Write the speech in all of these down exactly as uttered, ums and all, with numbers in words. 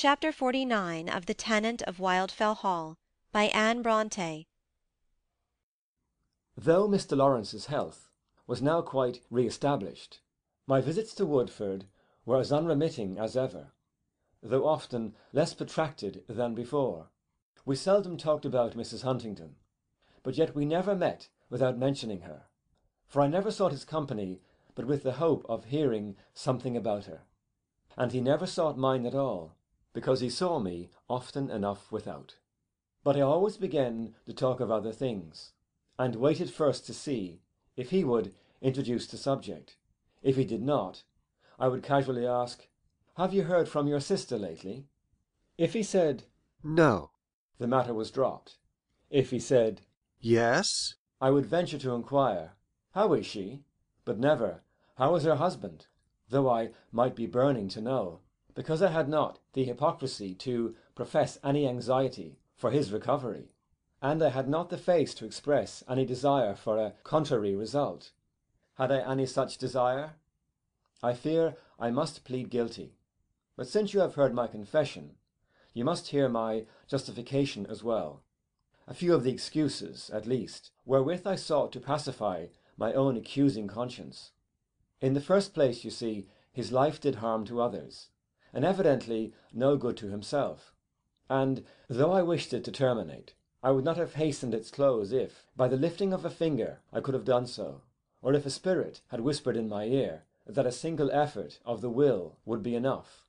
Chapter forty-nine of The Tenant of Wildfell Hall, by Anne Brontë. Though Mister Lawrence's health was now quite re-established, my visits to Woodford were as unremitting as ever, though often less protracted than before. We seldom talked about Missus Huntingdon, but yet we never met without mentioning her, for I never sought his company but with the hope of hearing something about her, and he never sought mine at all, because he saw me often enough without. But I always began to talk of other things, and waited first to see if he would introduce the subject. If he did not, I would casually ask, "Have you heard from your sister lately?" If he said, "No," the matter was dropped. If he said, "Yes," I would venture to inquire, "How is she?" but never, "How is her husband?" though I might be burning to know, because I had not the hypocrisy to profess any anxiety for his recovery, and I had not the face to express any desire for a contrary result. Had I any such desire? I fear I must plead guilty, but since you have heard my confession, you must hear my justification as well. A few of the excuses, at least, wherewith I sought to pacify my own accusing conscience. In the first place, you see, his life did harm to others, and evidently no good to himself, and, though I wished it to terminate, I would not have hastened its close if, by the lifting of a finger, I could have done so, or if a spirit had whispered in my ear that a single effort of the will would be enough,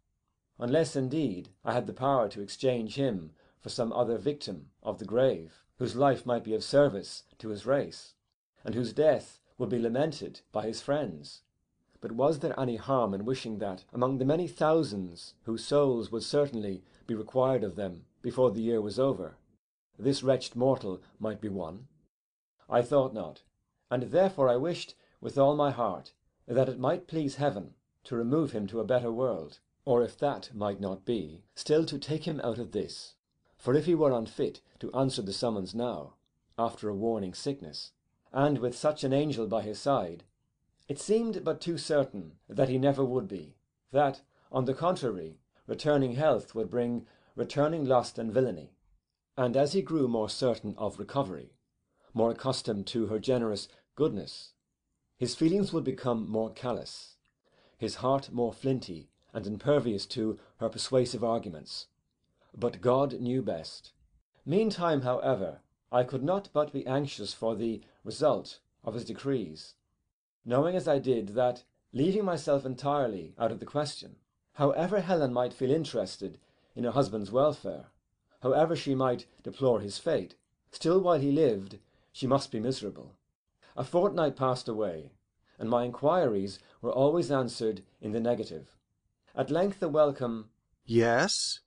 unless, indeed, I had the power to exchange him for some other victim of the grave, whose life might be of service to his race, and whose death would be lamented by his friends. But was there any harm in wishing that, among the many thousands whose souls would certainly be required of them before the year was over, this wretched mortal might be one? I thought not, and therefore I wished with all my heart that it might please heaven to remove him to a better world, or if that might not be, still to take him out of this, for if he were unfit to answer the summons now, after a warning sickness, and with such an angel by his side, it seemed but too certain that he never would be, that, on the contrary, returning health would bring returning lust and villainy, and as he grew more certain of recovery, more accustomed to her generous goodness, his feelings would become more callous, his heart more flinty and impervious to her persuasive arguments. But God knew best. Meantime, however, I could not but be anxious for the result of his decrees, knowing as I did that, leaving myself entirely out of the question, however Helen might feel interested in her husband's welfare, however she might deplore his fate, still while he lived she must be miserable. A fortnight passed away, and my inquiries were always answered in the negative. At length the welcome "Yes"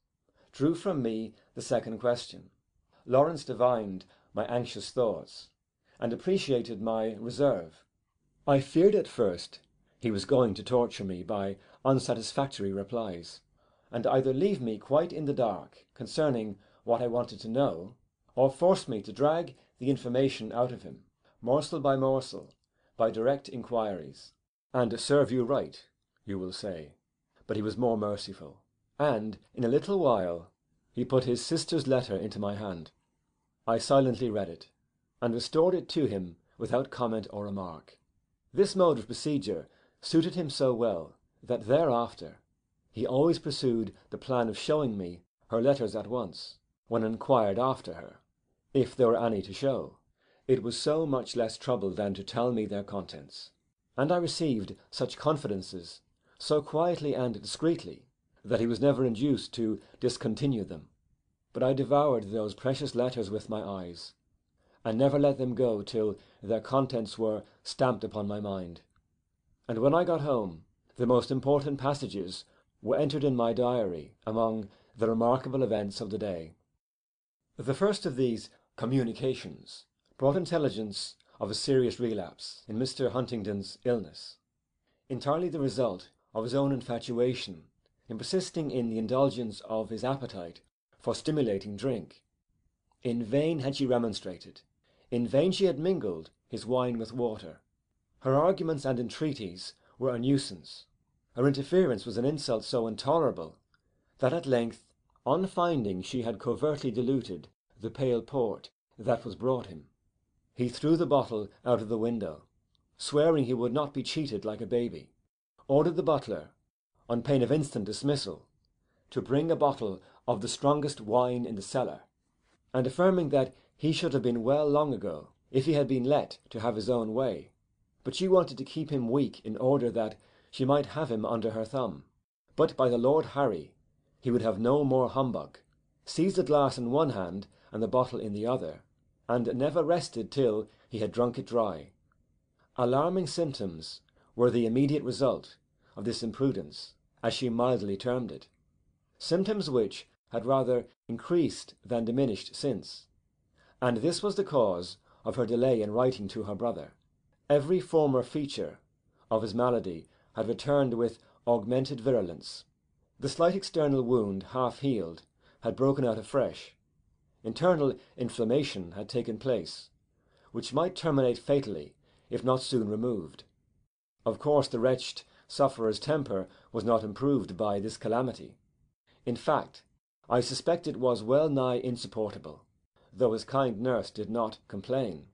drew from me the second question. Lawrence divined my anxious thoughts, and appreciated my reserve. I feared at first he was going to torture me by unsatisfactory replies, and either leave me quite in the dark concerning what I wanted to know, or force me to drag the information out of him, morsel by morsel, by direct inquiries. "And serve you right," you will say. But he was more merciful, and in a little while he put his sister's letter into my hand. I silently read it, and restored it to him without comment or remark. This mode of procedure suited him so well that thereafter he always pursued the plan of showing me her letters at once, when inquired after her, if there were any to show. It was so much less trouble than to tell me their contents, and I received such confidences so quietly and discreetly that he was never induced to discontinue them. But I devoured those precious letters with my eyes, and never let them go till their contents were stamped upon my mind. And when I got home, the most important passages were entered in my diary among the remarkable events of the day. The first of these communications brought intelligence of a serious relapse in Mister Huntingdon's illness, entirely the result of his own infatuation in persisting in the indulgence of his appetite for stimulating drink. In vain had she remonstrated. In vain she had mingled his wine with water. Her arguments and entreaties were a nuisance. Her interference was an insult so intolerable that at length on finding she had covertly diluted the pale port that was brought him. He threw the bottle out of the window, swearing he would not be cheated like a baby, ordered the butler, on pain of instant dismissal, to bring a bottle of the strongest wine in the cellar, and affirming that he should have been well long ago if he had been let to have his own way, but she wanted to keep him weak in order that she might have him under her thumb. But by the Lord Harry, he would have no more humbug, seized the glass in one hand and the bottle in the other, and never rested till he had drunk it dry. Alarming symptoms were the immediate result of this imprudence, as she mildly termed it, symptoms which had rather increased than diminished since, and this was the cause of her delay in writing to her brother. Every former feature of his malady had returned with augmented virulence. The slight external wound, half healed, had broken out afresh. Internal inflammation had taken place, which might terminate fatally if not soon removed. Of course the wretched sufferer's temper was not improved by this calamity. In fact, I suspect it was well nigh insupportable, though his kind nurse did not complain.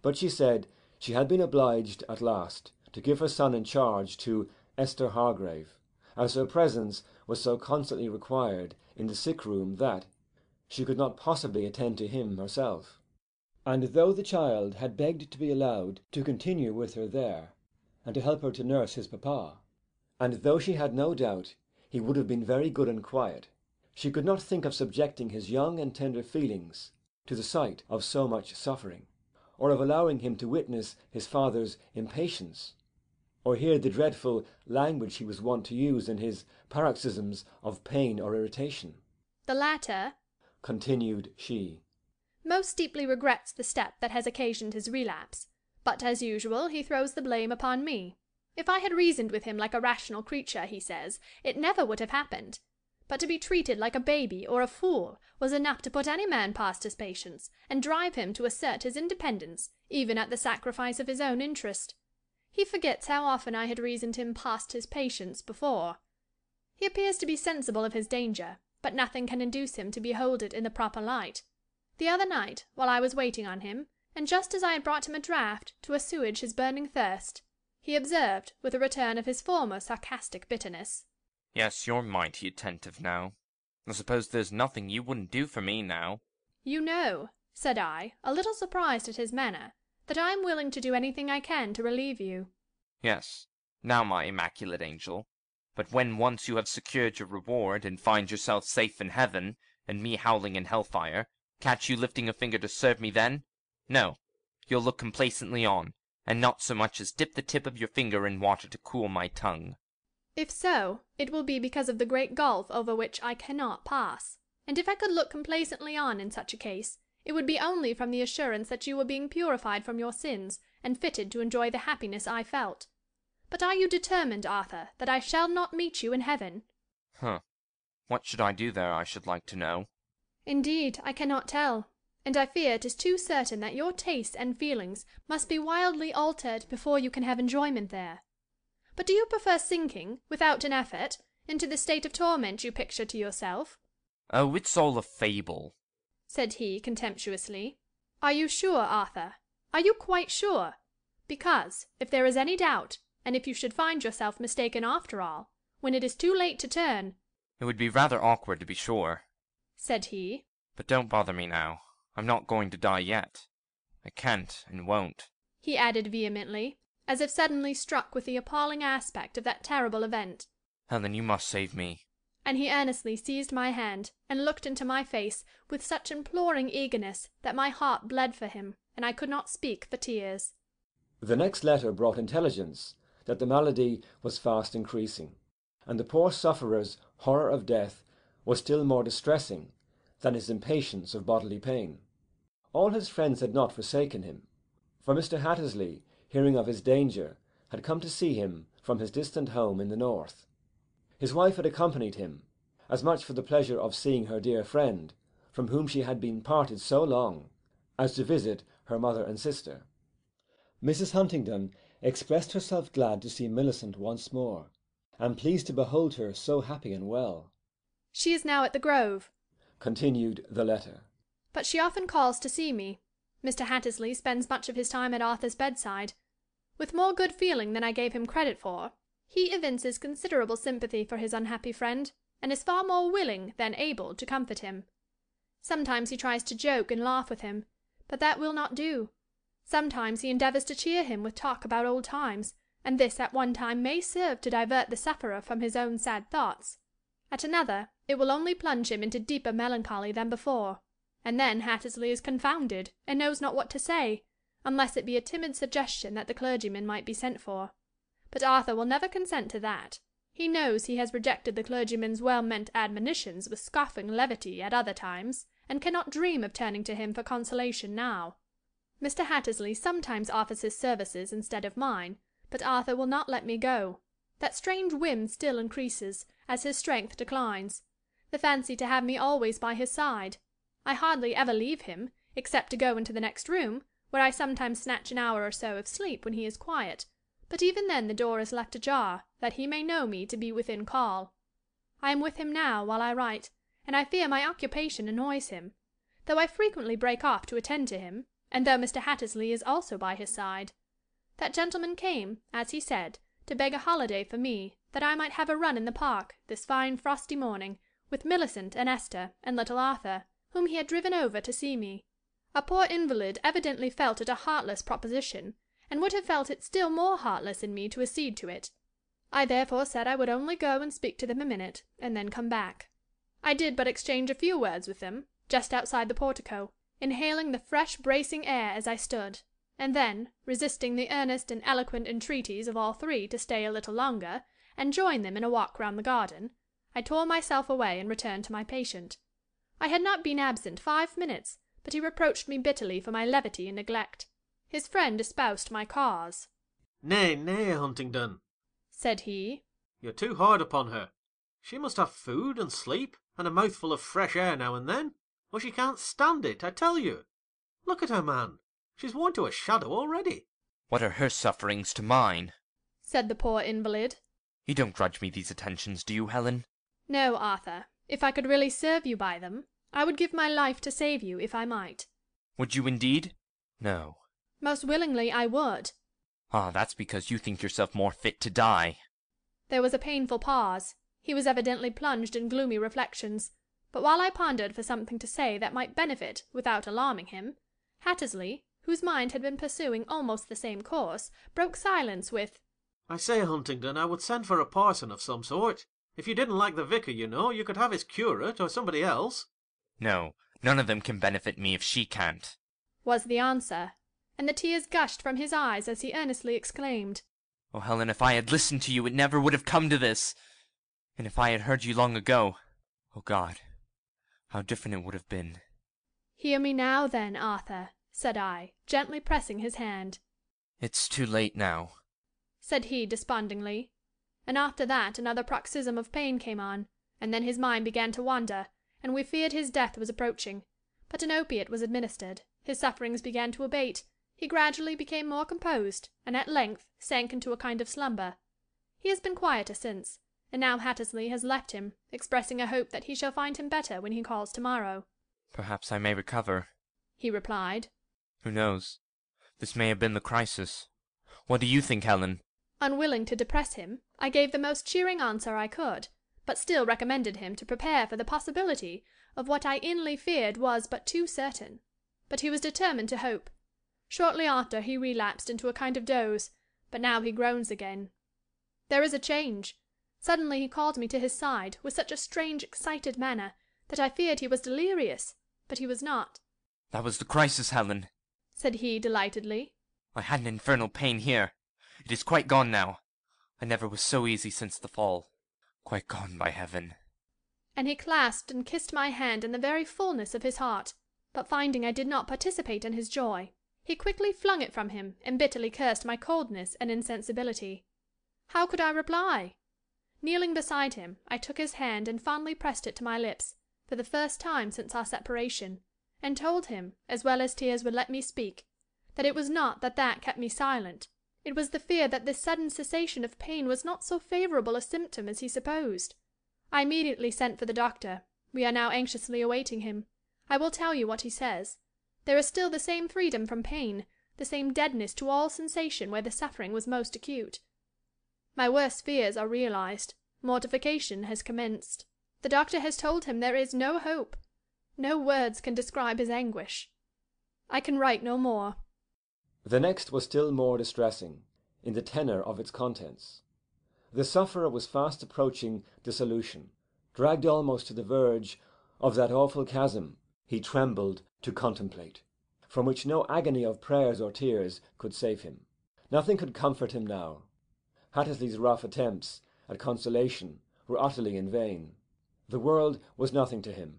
But she said she had been obliged at last to give her son in charge to Esther Hargrave, as her presence was so constantly required in the sick-room that she could not possibly attend to him herself. And though the child had begged to be allowed to continue with her there, and to help her to nurse his papa, and though she had no doubt he would have been very good and quiet, she could not think of subjecting his young and tender feelings to the sight of so much suffering, or of allowing him to witness his father's impatience, or hear the dreadful language he was wont to use in his paroxysms of pain or irritation. The latter, continued she, most deeply regrets the step that has occasioned his relapse, but as usual he throws the blame upon me. If I had reasoned with him like a rational creature, he says, it never would have happened. But to be treated like a baby or a fool was enough to put any man past his patience, and drive him to assert his independence, even at the sacrifice of his own interest. He forgets how often I had reasoned him past his patience before. He appears to be sensible of his danger, but nothing can induce him to behold it in the proper light. The other night, while I was waiting on him, and just as I had brought him a draught to assuage his burning thirst, he observed, with a return of his former sarcastic bitterness, "Yes, you're mighty attentive now. I suppose there's nothing you wouldn't do for me now." "You know," said I, a little surprised at his manner, "that I am willing to do anything I can to relieve you." "Yes, now, my immaculate angel. But when once you have secured your reward, and find yourself safe in heaven, and me howling in hellfire, catch you lifting a finger to serve me then? No, you'll look complacently on, and not so much as dip the tip of your finger in water to cool my tongue." "If so, it will be because of the great gulf over which I cannot pass, and if I could look complacently on in such a case, it would be only from the assurance that you were being purified from your sins, and fitted to enjoy the happiness I felt. But are you determined, Arthur, that I shall not meet you in heaven?" "Huh. What should I do there, I should like to know?" "Indeed, I cannot tell, and I fear it is too certain that your tastes and feelings must be wildly altered before you can have enjoyment there. But do you prefer sinking, without an effort, into the state of torment you picture to yourself?" "Oh, it's all a fable," said he contemptuously. "Are you sure, Arthur? Are you quite sure? Because, if there is any doubt, and if you should find yourself mistaken after all, when it is too late to turn—" "It would be rather awkward, to be sure," said he. "But don't bother me now. I'm not going to die yet. I can't and won't," he added vehemently, as if suddenly struck with the appalling aspect of that terrible event. "Helen, you must save me." And he earnestly seized my hand, and looked into my face with such imploring eagerness that my heart bled for him, and I could not speak for tears. The next letter brought intelligence that the malady was fast increasing, and the poor sufferer's horror of death was still more distressing than his impatience of bodily pain. All his friends had not forsaken him, for Mister Hattersley, hearing of his danger, had come to see him from his distant home in the north. His wife had accompanied him, as much for the pleasure of seeing her dear friend, from whom she had been parted so long, as to visit her mother and sister. Missus Huntingdon expressed herself glad to see Millicent once more, and pleased to behold her so happy and well. She is now at the Grove," continued the letter, "but she often calls to see me. Mister Hattersley spends much of his time at Arthur's bedside. With more good feeling than I gave him credit for, he evinces considerable sympathy for his unhappy friend, and is far more willing than able to comfort him. Sometimes he tries to joke and laugh with him, but that will not do. Sometimes he endeavours to cheer him with talk about old times, and this at one time may serve to divert the sufferer from his own sad thoughts. At another, it will only plunge him into deeper melancholy than before, and then Hattersley is confounded, and knows not what to say, unless it be a timid suggestion that the clergyman might be sent for. But Arthur will never consent to that. He knows he has rejected the clergyman's well-meant admonitions with scoffing levity at other times, and cannot dream of turning to him for consolation now. Mister Hattersley sometimes offers his services instead of mine, but Arthur will not let me go. That strange whim still increases, as his strength declines. The fancy to have me always by his side. I hardly ever leave him, except to go into the next room, where I sometimes snatch an hour or so of sleep when he is quiet, but even then the door is left ajar, that he may know me to be within call. I am with him now while I write, and I fear my occupation annoys him, though I frequently break off to attend to him, and though Mister Hattersley is also by his side. That gentleman came, as he said, to beg a holiday for me, that I might have a run in the park, this fine frosty morning, with Millicent and Esther and little Arthur, whom he had driven over to see me. A poor invalid evidently felt it a heartless proposition, and would have felt it still more heartless in me to accede to it. I therefore said I would only go and speak to them a minute, and then come back. I did but exchange a few words with them, just outside the portico, inhaling the fresh bracing air as I stood, and then, resisting the earnest and eloquent entreaties of all three to stay a little longer, and join them in a walk round the garden, I tore myself away and returned to my patient. I had not been absent five minutes, but he reproached me bitterly for my levity and neglect. His friend espoused my cause. "Nay, nay, Huntingdon," said he, "you're too hard upon her. She must have food and sleep, and a mouthful of fresh air now and then, or she can't stand it, I tell you. Look at her, man. She's worn to a shadow already." "What are her sufferings to mine?" said the poor invalid. "You don't grudge me these attentions, do you, Helen?" "No, Arthur. If I could really serve you by them, I would give my life to save you if I might." "Would you indeed? No." "Most willingly I would." "Ah, that's because you think yourself more fit to die." There was a painful pause. He was evidently plunged in gloomy reflections, but while I pondered for something to say that might benefit without alarming him, Hattersley, whose mind had been pursuing almost the same course, broke silence with, "I say, Huntingdon, I would send for a parson of some sort. If you didn't like the vicar, you know, you could have his curate or somebody else." "No, none of them can benefit me if she can't," was the answer, and the tears gushed from his eyes as he earnestly exclaimed, "Oh, Helen, if I had listened to you, it never would have come to this. And if I had heard you long ago, oh God, how different it would have been." "Hear me now, then, Arthur," said I, gently pressing his hand. "It's too late now," said he despondingly, and after that another paroxysm of pain came on, and then his mind began to wander, and we feared his death was approaching. But an opiate was administered, his sufferings began to abate, he gradually became more composed, and at length sank into a kind of slumber. He has been quieter since, and now Hattersley has left him, expressing a hope that he shall find him better when he calls to-morrow. "Perhaps I may recover," he replied. "Who knows? This may have been the crisis. What do you think, Helen?" Unwilling to depress him, I gave the most cheering answer I could, but still recommended him to prepare for the possibility of what I inly feared was but too certain. But he was determined to hope. Shortly after he relapsed into a kind of doze, but now he groans again. There is a change. Suddenly he called me to his side with such a strange, excited manner that I feared he was delirious, but he was not. "That was the crisis, Helen," said he delightedly. "I had an infernal pain here. It is quite gone now. I never was so easy since the fall. Quite gone, by heaven." And he clasped and kissed my hand in the very fullness of his heart, but finding I did not participate in his joy, he quickly flung it from him and bitterly cursed my coldness and insensibility. How could I reply? Kneeling beside him, I took his hand and fondly pressed it to my lips, for the first time since our separation, and told him, as well as tears would let me speak, that it was not that that kept me silent. It was the fear that this sudden cessation of pain was not so favourable a symptom as he supposed. I immediately sent for the doctor. We are now anxiously awaiting him. I will tell you what he says. There is still the same freedom from pain, the same deadness to all sensation where the suffering was most acute. My worst fears are realized. Mortification has commenced. The doctor has told him there is no hope. No words can describe his anguish. I can write no more. The next was still more distressing, in the tenor of its contents. The sufferer was fast approaching dissolution, dragged almost to the verge of that awful chasm he trembled to contemplate, from which no agony of prayers or tears could save him. Nothing could comfort him now. Hattersley's rough attempts at consolation were utterly in vain. The world was nothing to him.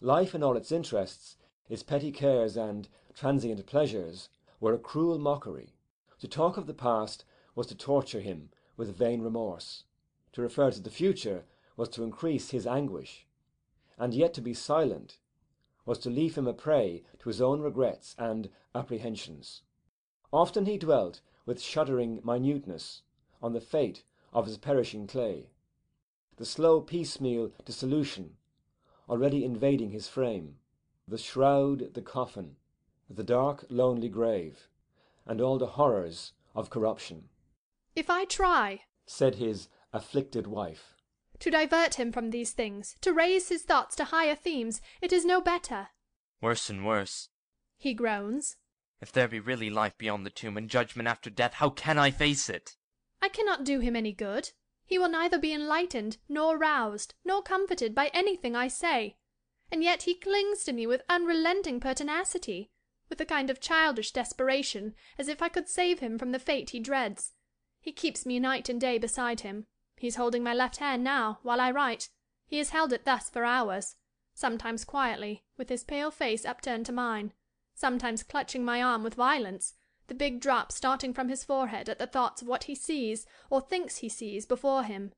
Life and all its interests, its petty cares and transient pleasures, were a cruel mockery. To talk of the past was to torture him with vain remorse. To refer to the future was to increase his anguish. And yet to be silent was to leave him a prey to his own regrets and apprehensions. Often he dwelt with shuddering minuteness on the fate of his perishing clay, the slow piecemeal dissolution already invading his frame, the shroud, the coffin, the dark, lonely grave, and all the horrors of corruption. If I try, said his afflicted wife, to divert him from these things, to raise his thoughts to higher themes, it is no better. Worse and worse, he groans. If there be really life beyond the tomb and judgment after death, how can I face it? I cannot do him any good. He will neither be enlightened, nor roused, nor comforted by anything I say. And yet he clings to me with unrelenting pertinacity, with a kind of childish desperation, as if I could save him from the fate he dreads. He keeps me night and day beside him. He is holding my left hand now, while I write. He has held it thus for hours, sometimes quietly, with his pale face upturned to mine, sometimes clutching my arm with violence, the big drops starting from his forehead at the thoughts of what he sees, or thinks he sees, before him.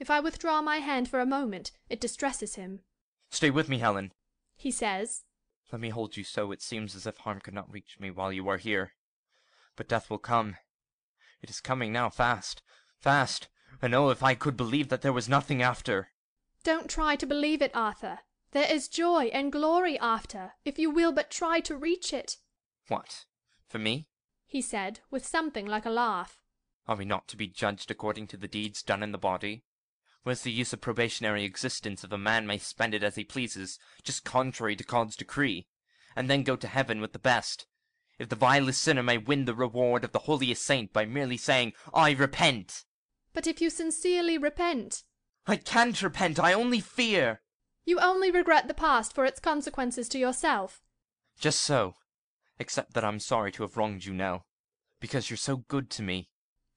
If I withdraw my hand for a moment, it distresses him. "Stay with me, Helen," he says. "Let me hold you so it seems as if harm could not reach me while you are here. But death will come. It is coming now, fast, fast, and oh, if I could believe that there was nothing after!" "Don't try to believe it, Arthur. There is joy and glory after, if you will but try to reach it." "What, for me?" he said, with something like a laugh. "Are we not to be judged according to the deeds done in the body? Where's the use of probationary existence if a man may spend it as he pleases, just contrary to God's decree, and then go to heaven with the best, if the vilest sinner may win the reward of the holiest saint by merely saying, 'I repent'?" "But if you sincerely repent—" "I can't repent, I only fear—" "You only regret the past for its consequences to yourself." "Just so. Except that I'm sorry to have wronged you now, because you're so good to me."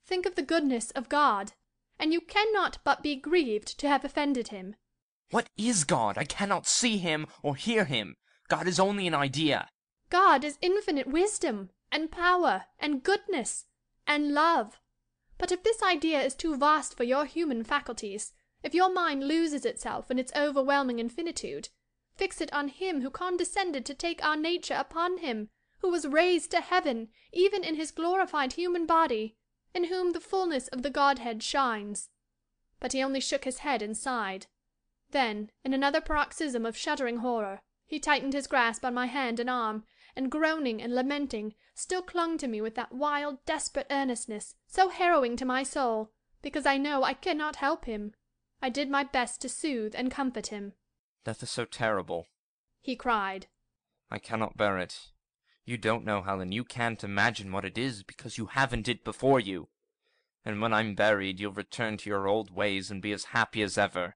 "Think of the goodness of God, and you cannot but be grieved to have offended him." "What is God? I cannot see him or hear him. God is only an idea." "God is infinite wisdom, and power, and goodness, and love. But if this idea is too vast for your human faculties, if your mind loses itself in its overwhelming infinitude, fix it on him who condescended to take our nature upon him, who was raised to heaven, even in his glorified human body, in whom the fullness of the Godhead shines." But he only shook his head and sighed. Then, in another paroxysm of shuddering horror, he tightened his grasp on my hand and arm, and groaning and lamenting, still clung to me with that wild, desperate earnestness, so harrowing to my soul, because I know I cannot help him. I did my best to soothe and comfort him. "Death is so terrible," he cried. "I cannot bear it. You don't know, Helen, you can't imagine what it is, because you haven't it before you. And when I'm buried, you'll return to your old ways and be as happy as ever.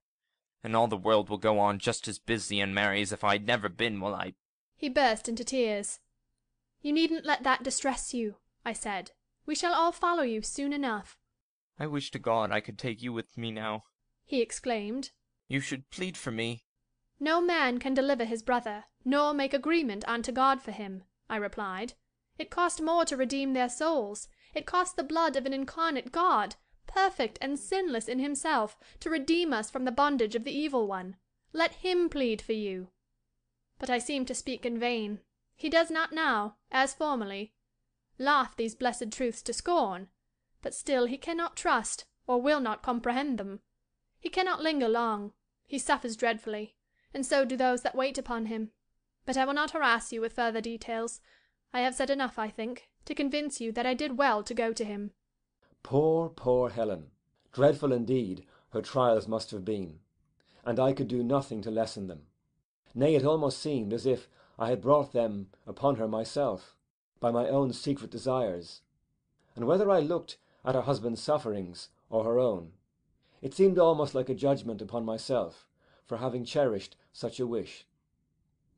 And all the world will go on just as busy and merry as if I'd never been, will I?" He burst into tears. "You needn't let that distress you," I said. "We shall all follow you soon enough." "I wish to God I could take you with me now," he exclaimed. "You should plead for me." "No man can deliver his brother, nor make agreement unto God for him," I replied. "It cost more to redeem their souls. It cost the blood of an incarnate God, perfect and sinless in himself, to redeem us from the bondage of the evil one. Let him plead for you." But I seemed to speak in vain. He does not now, as formerly, laugh these blessed truths to scorn, but still he cannot trust, or will not comprehend them. He cannot linger long. He suffers dreadfully, and so do those that wait upon him. But I will not harass you with further details. I have said enough, I think, to convince you that I did well to go to him. Poor, poor Helen! Dreadful indeed her trials must have been, and I could do nothing to lessen them. Nay, it almost seemed as if I had brought them upon her myself, by my own secret desires. And whether I looked at her husband's sufferings or her own, it seemed almost like a judgment upon myself for having cherished such a wish.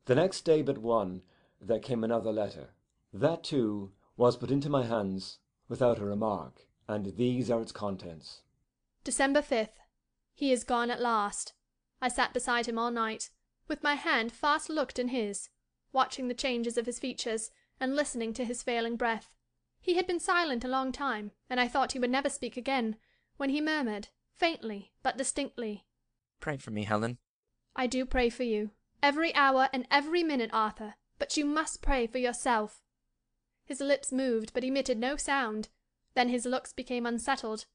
The next day but one there came another letter. That, too, was put into my hands without a remark, and these are its contents. December fifth. He is gone at last. I sat beside him all night, with my hand fast looked in his, watching the changes of his features, and listening to his failing breath. He had been silent a long time, and I thought he would never speak again, when he murmured, faintly but distinctly, "Pray for me, Helen." "I do pray for you. Every hour and every minute, Arthur, but you must pray for yourself." His lips moved, but emitted no sound. Then his looks became unsettled,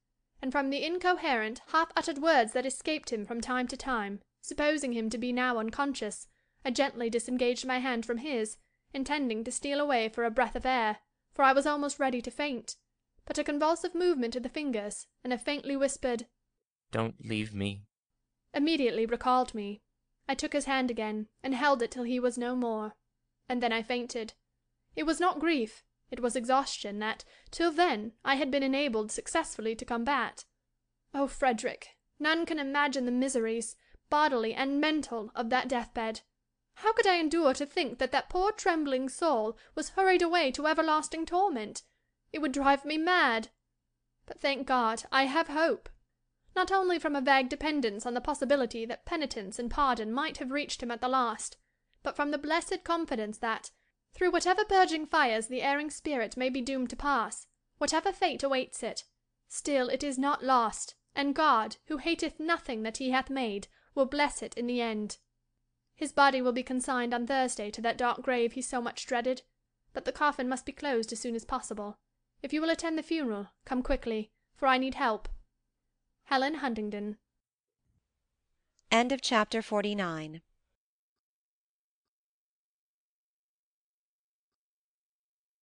and from the incoherent, half-uttered words that escaped him from time to time, supposing him to be now unconscious, I gently disengaged my hand from his, intending to steal away for a breath of air, for I was almost ready to faint. But a convulsive movement of the fingers, and a faintly whispered, "Don't leave me," immediately recalled me. I took his hand again, and held it till he was no more, and then I fainted. It was not grief, it was exhaustion that, till then, I had been enabled successfully to combat. Oh, Frederick, none can imagine the miseries, bodily and mental, of that deathbed. How could I endure to think that that poor trembling soul was hurried away to everlasting torment? It would drive me mad. But, thank God, I have hope. Not only from a vague dependence on the possibility that penitence and pardon might have reached him at the last, but from the blessed confidence that, through whatever purging fires the erring spirit may be doomed to pass, whatever fate awaits it, still it is not lost, and God, who hateth nothing that he hath made, will bless it in the end. His body will be consigned on Thursday to that dark grave he so much dreaded, but the coffin must be closed as soon as possible. If you will attend the funeral, come quickly, for I need help. Helen Huntingdon. End of chapter forty-nine.